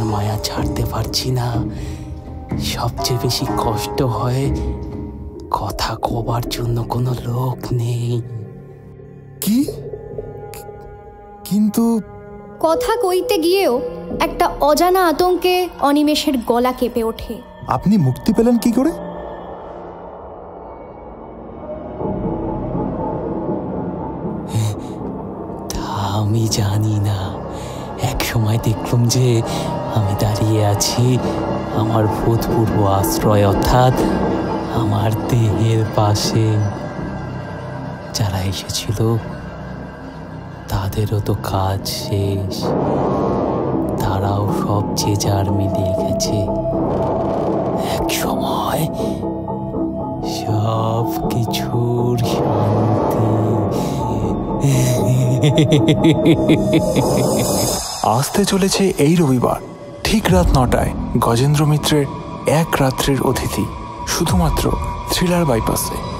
তার মায়া ছাড়তে পারছি না। সবচেয়ে বেশি কষ্ট হয় কথা কবার জন্য কোনো লোক নেই। কি কিন্তু কথা কইতে গিয়েও একটা অজানা আতঙ্কে অনিমেষের গলা কেঁপে ওঠে। আপনি মুক্তি পেলেন কি করে? আমি জানি না। এক সময় দেখলাম যে আমি দাঁড়িয়ে আছি আমার ভূতপূর্ব আশ্রয় অর্থাৎ আমার দেহের পাশে। যারা এসেছিল তাদেরও তো কাজ শেষ, তারাও সব যে যার মিলিয়ে গেছে। এক সময় সব কিছুর শান্তি। আসতে চলেছে এই রবিবার ঠিক রাত ৯টায় গজেন্দ্র মিত্রের এক রাত্রির অতিথি, শুধুমাত্র থ্রিলার বাইপাসে।